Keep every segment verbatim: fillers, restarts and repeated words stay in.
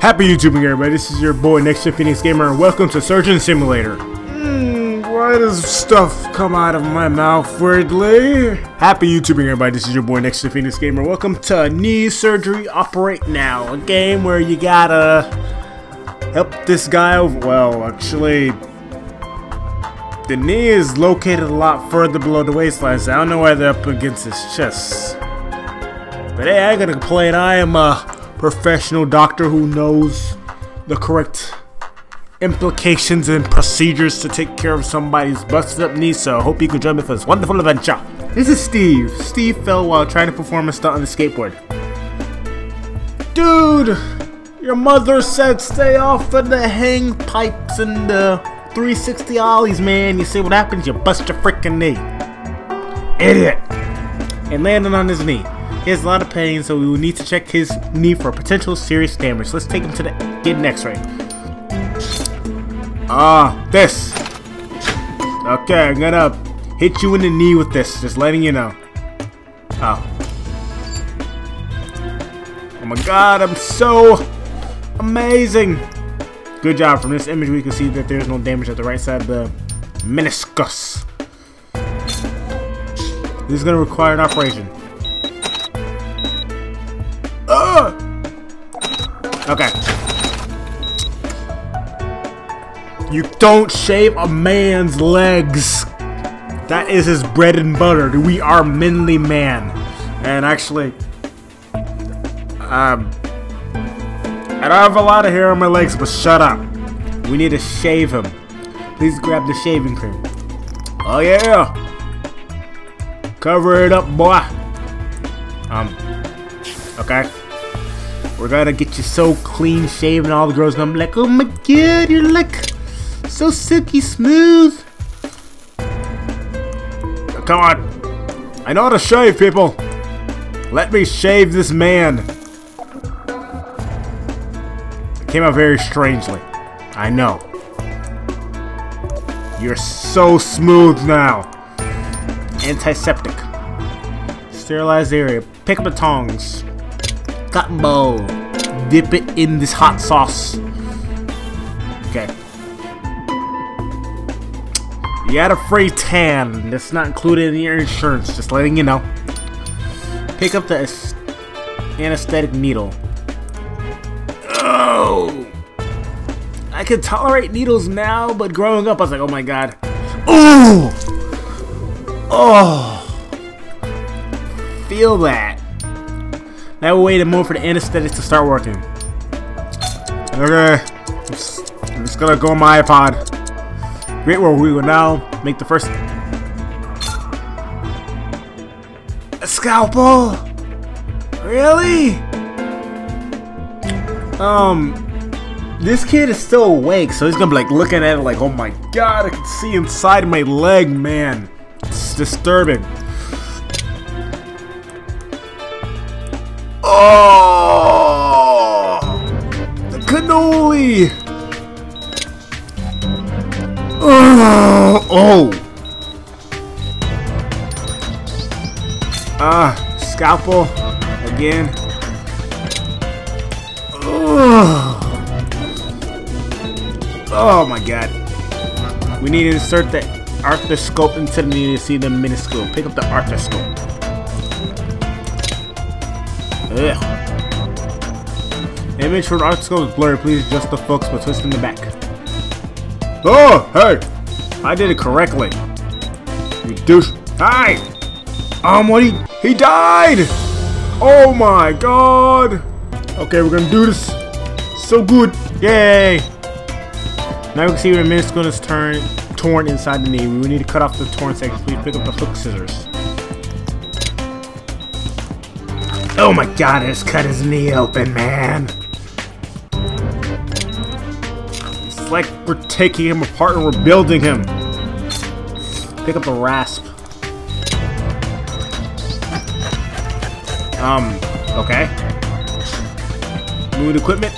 Happy YouTubing, everybody. This is your boy NextGenPhoenixGamer, and welcome to Surgeon Simulator. Mm, why does stuff come out of my mouth weirdly? Happy YouTubing, everybody. This is your boy NextGenPhoenixGamer. Welcome to Knee Surgery Operate Now, a game where you gotta help this guy over. Well, actually, the knee is located a lot further below the waistline, so I don't know why they're up against his chest. But hey, I ain't gonna complain. I am a professional doctor who knows the correct implications and procedures to take care of somebody's busted up knee, so I hope you can join me for this wonderful adventure. This is Steve. Steve fell while trying to perform a stunt on the skateboard. Dude, your mother said stay off of the hang pipes and the three sixty ollies, man. You see what happens? You bust your freaking knee. Idiot. And landed on his knee. He has a lot of pain, so we will need to check his knee for potential serious damage. Let's take him to the get an x-ray. Ah, uh, this. Okay, I'm gonna hit you in the knee with this. Just letting you know. Oh. Oh my god, I'm so amazing. Good job. From this image, we can see that there's no damage at the right side of the meniscus. This is gonna require an operation. Uh. Okay. You don't shave a man's legs. That is his bread and butter. We are manly man. And actually, um, I don't have a lot of hair on my legs, but shut up. We need to shave him. Please grab the shaving cream. Oh yeah. Cover it up, boy. Um. Okay. We're gonna get you so clean shaven, all the girls gonna be like, oh my god, you look so silky smooth. Come on. I know how to shave, people. Let me shave this man. It came out very strangely. I know. You're so smooth now. Antiseptic. Sterilized area. Pick up the tongs. Cotton ball. Dip it in this hot sauce. Okay. You had a free tan. That's not included in your insurance. Just letting you know. Pick up the anesthetic needle. Oh! I could tolerate needles now, but growing up, I was like, oh my god. Oh! Oh! Feel that. Now we wait a moment for the anesthetic to start working. Okay, I'm just, I'm just gonna go on my iPod. Great work, we will now make the first a scalpel. Really? Um, this kid is still awake, so he's gonna be like looking at it like, oh my god, I can see inside my leg, man. It's disturbing. Oh, the cannoli! Oh, oh. Ah, scalpel again. Oh. Oh my god! We need to insert the arthroscope into the knee to see the meniscus. Pick up the arthroscope. Ugh. Image from article is blurry. Please adjust the focus by twisting the back. Oh, hey! I did it correctly. You douche. Hi! Um, what he- He died! Oh my god! Okay, we're gonna do this. So good. Yay! Now we can see where the meniscus is turn, torn inside the knee. We need to cut off the torn sections. Please pick up the hook scissors. Oh my god, I just cut his knee open, man. It's like we're taking him apart and we're building him. Pick up the rasp. Um, okay. Move equipment.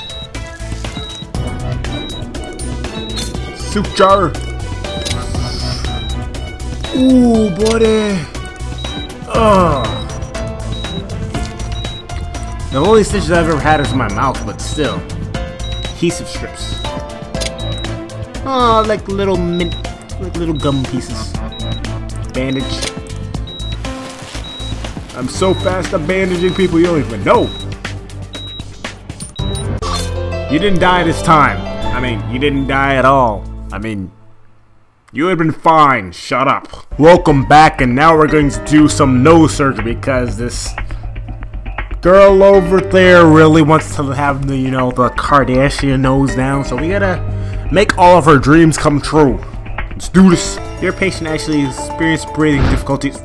Suture. Ooh, buddy. Ugh. The only stitches I've ever had is in my mouth, but still. adhesive strips. Oh, like little mint, like little gum pieces. Bandage. I'm so fast at bandaging people, you don't even know. You didn't die this time. I mean, you didn't die at all. I mean, you had been fine. Shut up. Welcome back, and now we're going to do some nose surgery because this girl over there really wants to have the, you know, the Kardashian nose down, so we gotta make all of her dreams come true. Let's do this. Your patient actually experienced breathing difficulties.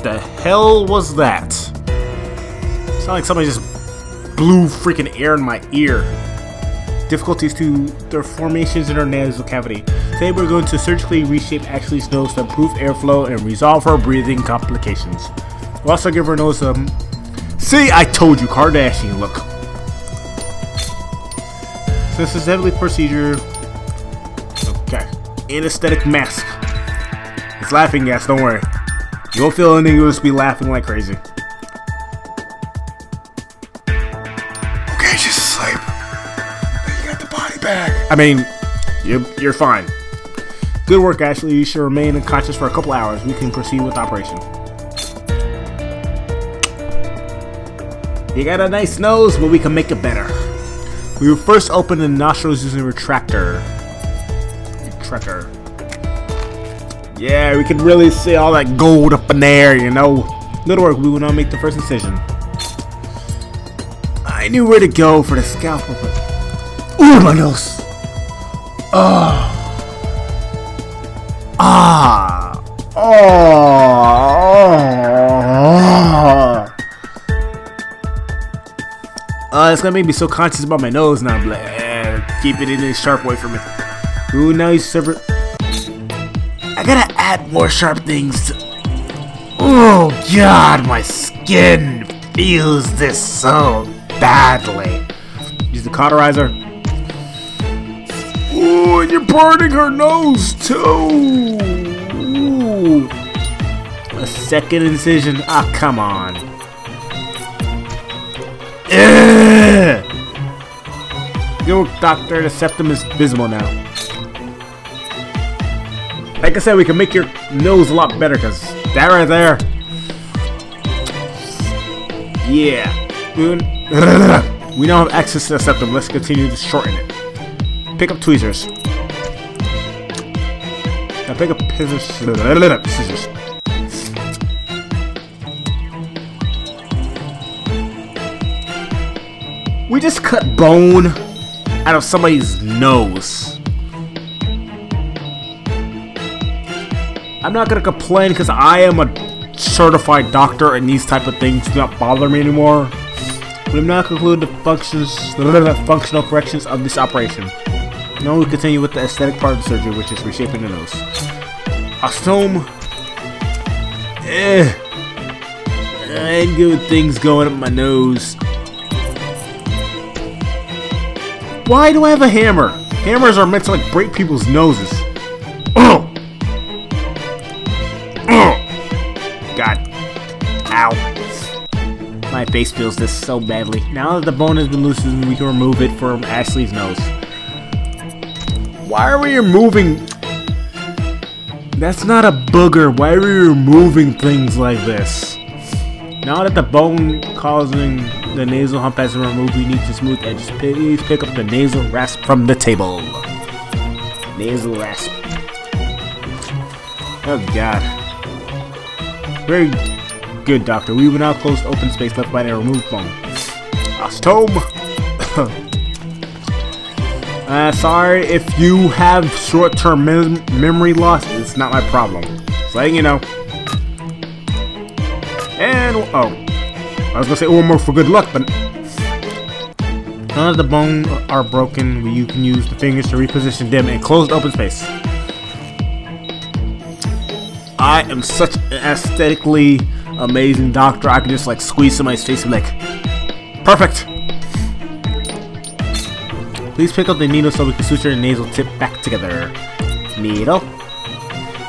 The hell was that? It's not like somebody just blew freaking air in my ear. Difficulties to their formations in her nasal cavity. Today we're going to surgically reshape Ashley's nose to improve airflow and resolve her breathing complications. We'll also give her nose um see, I told you, Kardashian look. Since this is a heavily procedure. Okay. Anesthetic mask. It's laughing gas, don't worry. You won't feel anything, you'll just be laughing like crazy. Okay, just sleep. You got the body back. I mean, you you're fine. Good work, Ashley. You should remain unconscious for a couple hours. We can proceed with the operation. You got a nice nose, but we can make it better. We will first open the nostrils using a retractor. Retractor. Yeah, we can really see all that gold up in there, you know. Good work, we will now make the first incision. I knew where to go for the scalpel, but... Ooh, my nose! Oh. Ah! Oh! Oh! Uh, it's gonna make me so conscious about my nose now. I'm like, eh, keep it in a sharp way for me. Ooh, now you separate. I gotta add more sharp things to. Oh God, my skin feels this so badly. Use the cauterizer. Ooh, and you're burning her nose too. Ooh. A second incision. Ah, oh, come on. Yo, doctor, the septum is visible now. Like I said, we can make your nose a lot better, because that right there. Yeah. We now have access to the septum. Let's continue to shorten it. Pick up tweezers. Now pick up scissors. We just cut bone out of somebody's nose. I'm not gonna complain because I am a certified doctor and these type of things do not bother me anymore. We have now concluded the functions, the functional corrections of this operation. Now we continue with the aesthetic part of the surgery, which is reshaping the nose. Ostome. Eh. I ain't good with things going up my nose. Why do I have a hammer? Hammers are meant to like break people's noses. Oh! Oh! God. Ow. My face feels this so badly. Now that the bone has been loosened, we can remove it from Ashley's nose. Why are we removing... That's not a booger. Why are we removing things like this? Now that the bone causing... the nasal hump has been removed, we need to smooth edges. Please pick up the nasal rasp from the table. Nasal rasp. Oh God. Very good, doctor. We will now close the open space left by the removed bone. Ostome. uh, sorry if you have short-term mem memory loss. It's not my problem. Just letting you know. And oh. I was gonna say one more for good luck, but none of the bones are broken. You can use the fingers to reposition them and close the open space. I am such an aesthetically amazing doctor. I can just like squeeze somebody's face and like, perfect. Please pick up the needle so we can suture the nasal tip back together. Needle.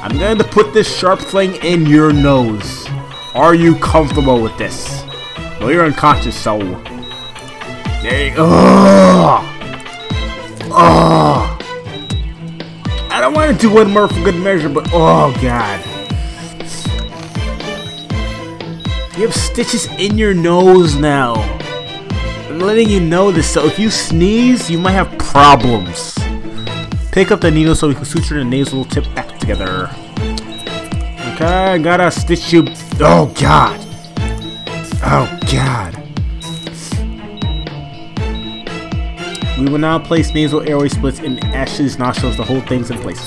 I'm going to put this sharp thing in your nose. Are you comfortable with this? Well, you're unconscious, so There you go. Oh. Oh. I don't want to do one more for good measure, but oh god. You have stitches in your nose now. I'm letting you know this, so if you sneeze, you might have problems. Pick up the needle so we can suture the nasal tip back together. Okay, I gotta stitch you. Oh god. Oh god. We will now place nasal airway splits in Ashley's nostrils to hold things in place.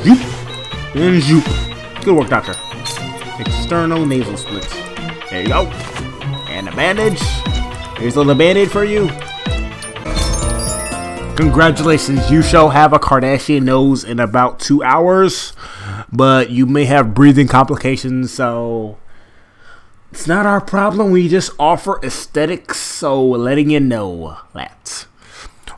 Zoop. And zoop. Good work, doctor. External nasal splits. There you go. And a bandage. Here's a little bandage for you. Congratulations, you shall have a Kardashian nose in about two hours. But you may have breathing complications, so it's not our problem. We just offer aesthetics, so letting you know that.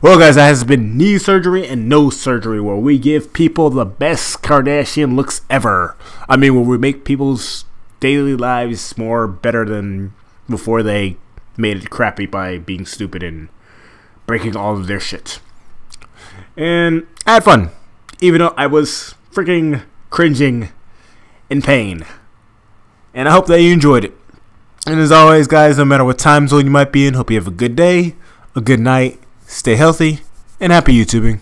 Well, guys, that has been knee surgery and nose surgery, where we give people the best Kardashian looks ever. I mean, where we make people's daily lives more better than before they made it crappy by being stupid and breaking all of their shit. And I had fun, even though I was freaking cringing in pain. And I hope that you enjoyed it. And as always, guys, no matter what time zone you might be in, hope you have a good day, a good night, stay healthy, and happy YouTubing.